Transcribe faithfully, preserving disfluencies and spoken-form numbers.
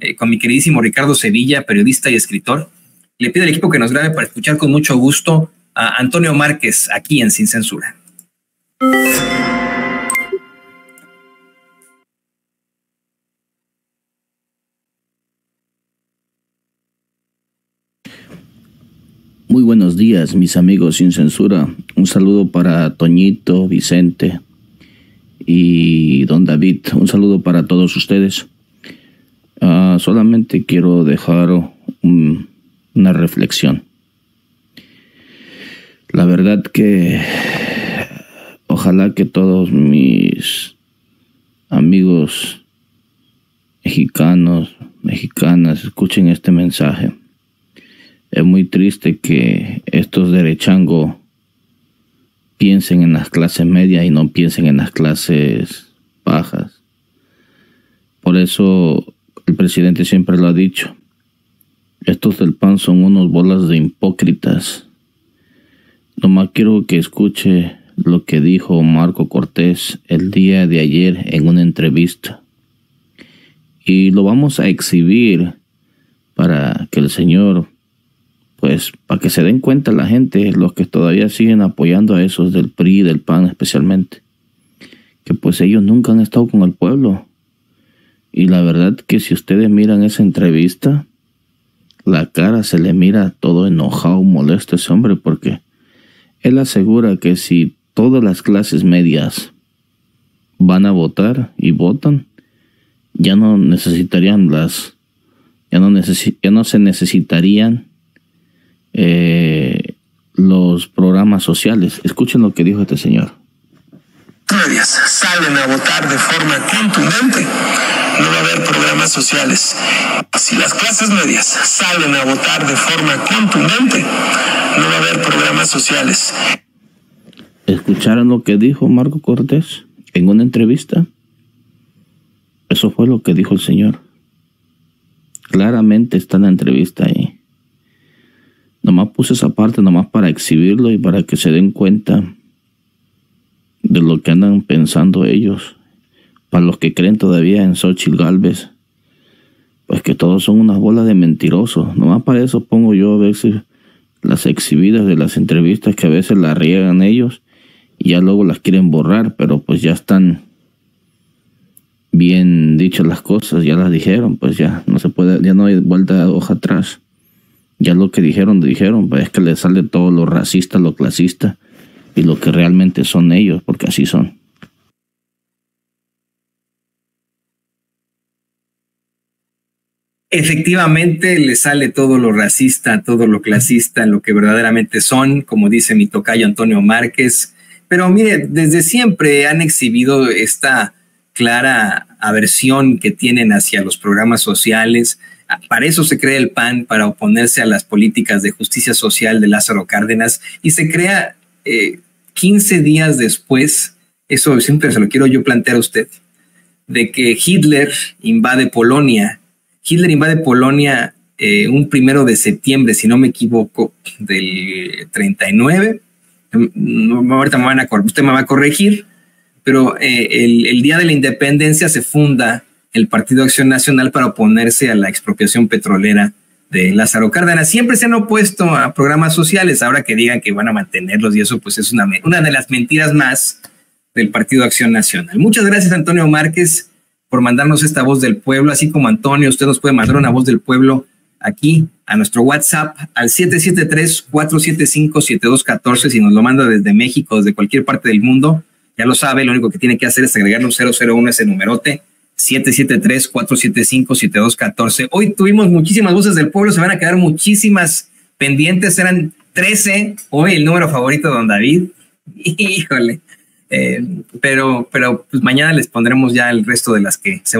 eh, con mi queridísimo Ricardo Sevilla, periodista y escritor. Le pido al equipo que nos grabe para escuchar con mucho gusto a Antonio Márquez aquí en Sin Censura. Muy buenos días, mis amigos Sin Censura. Un saludo para Toñito, Vicente y Don David. Un saludo para todos ustedes. Uh, solamente quiero dejar un, una reflexión. La verdad que ojalá que todos mis amigos mexicanos, mexicanas, escuchen este mensaje. Es muy triste que estos derechangos piensen en las clases medias y no piensen en las clases bajas. Por eso el presidente siempre lo ha dicho. Estos del P A N son unos bolas de hipócritas. Nomás quiero que escuche lo que dijo Marco Cortés el día de ayer en una entrevista. Y lo vamos a exhibir para que el señor... pues para que se den cuenta la gente, los que todavía siguen apoyando a esos del P R I, del P A N especialmente, que pues ellos nunca han estado con el pueblo. Y la verdad que si ustedes miran esa entrevista, la cara se le mira todo enojado, molesto a ese hombre, porque él asegura que si todas las clases medias van a votar y votan, ya no necesitarían las, ya no, neces- ya no se necesitarían Eh, los programas sociales. Escuchen lo que dijo este señor. Salen a votar de forma contundente, no va a haber programas sociales. Si las clases medias salen a votar de forma contundente, no va a haber programas sociales. ¿Escucharon lo que dijo Marco Cortés en una entrevista? Eso fue lo que dijo el señor. Claramente está en la entrevista ahí. Nomás puse esa parte nomás para exhibirlo y para que se den cuenta de lo que andan pensando ellos. Para los que creen todavía en Xochitl Galvez, pues que todos son unas bolas de mentirosos. Nomás para eso pongo yo a veces las exhibidas de las entrevistas que a veces las riegan ellos y ya luego las quieren borrar, pero pues ya están bien dichas las cosas, ya las dijeron, pues ya no se puede, ya no hay vuelta de hoja atrás. Ya lo que dijeron, dijeron, pues es que les sale todo lo racista, lo clasista y lo que realmente son ellos, porque así son. Efectivamente, les sale todo lo racista, todo lo clasista, lo que verdaderamente son, como dice mi tocayo Antonio Márquez. Pero mire, desde siempre han exhibido esta clara aversión que tienen hacia los programas sociales. Para eso se crea el P A N, para oponerse a las políticas de justicia social de Lázaro Cárdenas, y se crea eh, quince días después, eso siempre se lo quiero yo plantear a usted, de que Hitler invade Polonia. Hitler invade Polonia eh, un primero de septiembre, si no me equivoco, del treinta y nueve. No, ahorita me van a corregir, usted me va a corregir, pero eh, el, el día de la independencia se funda el Partido Acción Nacional para oponerse a la expropiación petrolera de Lázaro Cárdenas. Siempre se han opuesto a programas sociales. Ahora que digan que van a mantenerlos y eso, pues es una, una de las mentiras más del Partido Acción Nacional. Muchas gracias, Antonio Márquez, por mandarnos esta voz del pueblo. Así como Antonio, usted nos puede mandar una voz del pueblo aquí a nuestro WhatsApp al siete siete tres, cuatro siete cinco, siete dos uno cuatro. Si nos lo manda desde México, desde cualquier parte del mundo, ya lo sabe, lo único que tiene que hacer es agregarle un cero cero uno a ese numerote. siete siete tres, cuatro siete cinco, siete dos uno cuatro. Hoy tuvimos muchísimas voces del pueblo, se van a quedar muchísimas pendientes, eran trece, hoy el número favorito de Don David, híjole, eh, pero, pero pues mañana les pondremos ya el resto de las que se